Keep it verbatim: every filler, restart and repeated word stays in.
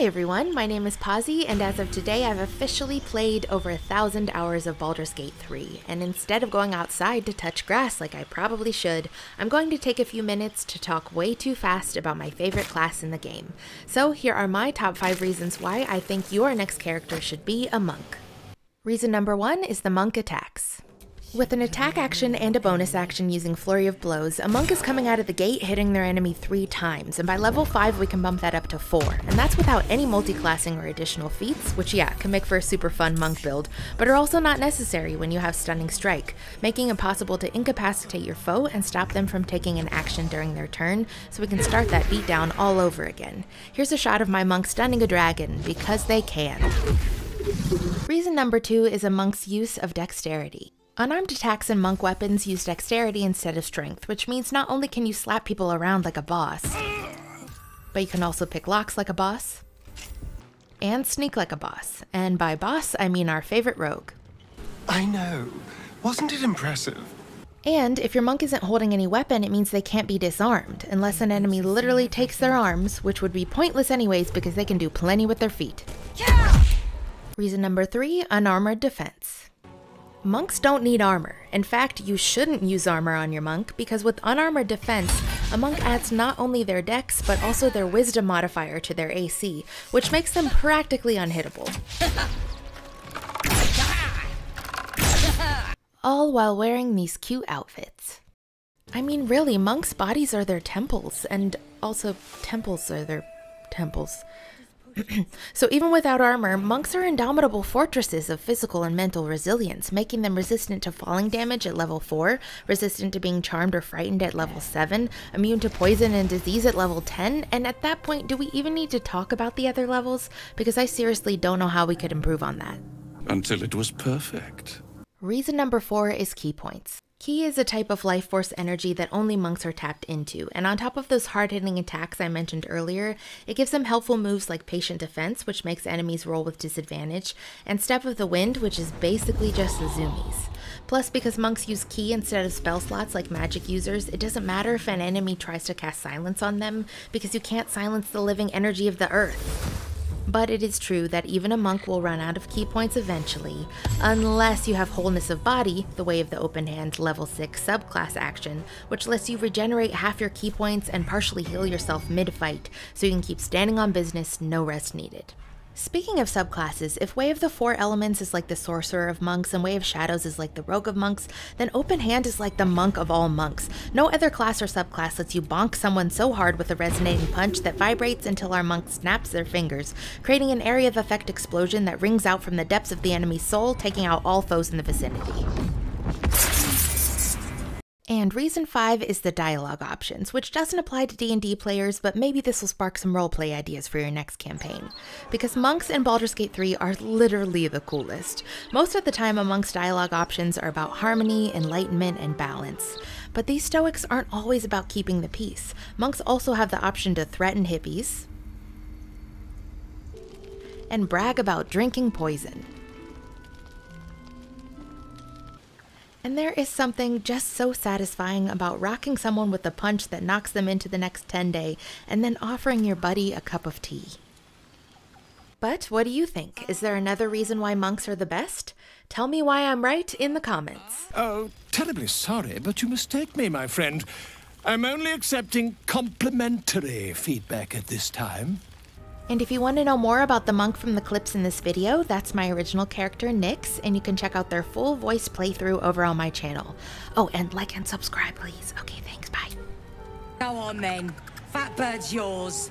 Hi everyone, my name is Posi, and as of today I've officially played over a thousand hours of Baldur's Gate three, and instead of going outside to touch grass like I probably should, I'm going to take a few minutes to talk way too fast about my favorite class in the game. So here are my top five reasons why I think your next character should be a monk. Reason number one is the monk attacks. With an attack action and a bonus action using Flurry of Blows, a monk is coming out of the gate hitting their enemy three times, and by level five we can bump that up to four, and that's without any multi-classing or additional feats, which yeah, can make for a super fun monk build, but are also not necessary when you have Stunning Strike, making it possible to incapacitate your foe and stop them from taking an action during their turn, so we can start that beatdown all over again. Here's a shot of my monk stunning a dragon, because they can. Reason number two is a monk's use of dexterity. Unarmed attacks and monk weapons use dexterity instead of strength, which means not only can you slap people around like a boss, but you can also pick locks like a boss, and sneak like a boss. And by boss, I mean our favorite rogue. I know. Wasn't it impressive? And if your monk isn't holding any weapon, it means they can't be disarmed, unless an enemy literally takes their arms, which would be pointless anyways because they can do plenty with their feet. Yeah! Reason number three, unarmored defense. Monks don't need armor. In fact, you shouldn't use armor on your monk, because with unarmored defense, a monk adds not only their dex, but also their wisdom modifier to their A C, which makes them practically unhittable. All while wearing these cute outfits. I mean, really, monks' bodies are their temples, and also temples are their temples. So even without armor, monks are indomitable fortresses of physical and mental resilience, making them resistant to falling damage at level four, resistant to being charmed or frightened at level seven, immune to poison and disease at level ten, and at that point, do we even need to talk about the other levels? Because I seriously don't know how we could improve on that. Until it was perfect. Reason number four is ki points. Ki is a type of life force energy that only monks are tapped into, and on top of those hard-hitting attacks I mentioned earlier, it gives them helpful moves like Patient Defense, which makes enemies roll with disadvantage, and Step of the Wind, which is basically just the zoomies. Plus, because monks use Ki instead of spell slots like magic users, it doesn't matter if an enemy tries to cast Silence on them, because you can't silence the living energy of the earth. But it is true that even a monk will run out of ki points eventually, unless you have Wholeness of Body, the Way of the Open Hand level six subclass action, which lets you regenerate half your ki points and partially heal yourself mid-fight, so you can keep standing on business, no rest needed. Speaking of subclasses, if Way of the Four Elements is like the Sorcerer of Monks and Way of Shadows is like the Rogue of Monks, then Open Hand is like the Monk of all monks. No other class or subclass lets you bonk someone so hard with a resonating punch that vibrates until our monk snaps their fingers, creating an area of effect explosion that rings out from the depths of the enemy's soul, taking out all foes in the vicinity. And reason five is the dialogue options, which doesn't apply to D and D players, but maybe this will spark some roleplay ideas for your next campaign. Because monks in Baldur's Gate three are literally the coolest. Most of the time a monk's dialogue options are about harmony, enlightenment, and balance. But these Stoics aren't always about keeping the peace. Monks also have the option to threaten hippies, and brag about drinking poison. And there is something just so satisfying about rocking someone with a punch that knocks them into the next ten day, and then offering your buddy a cup of tea. But what do you think? Is there another reason why monks are the best? Tell me why I'm right in the comments. Oh, terribly sorry, but you mistake me, my friend. I'm only accepting complimentary feedback at this time. And if you want to know more about the monk from the clips in this video, that's my original character, Nyx, and you can check out their full voice playthrough over on my channel. Oh, and like and subscribe, please. Okay, thanks, bye. Go on then. Fatbird's yours.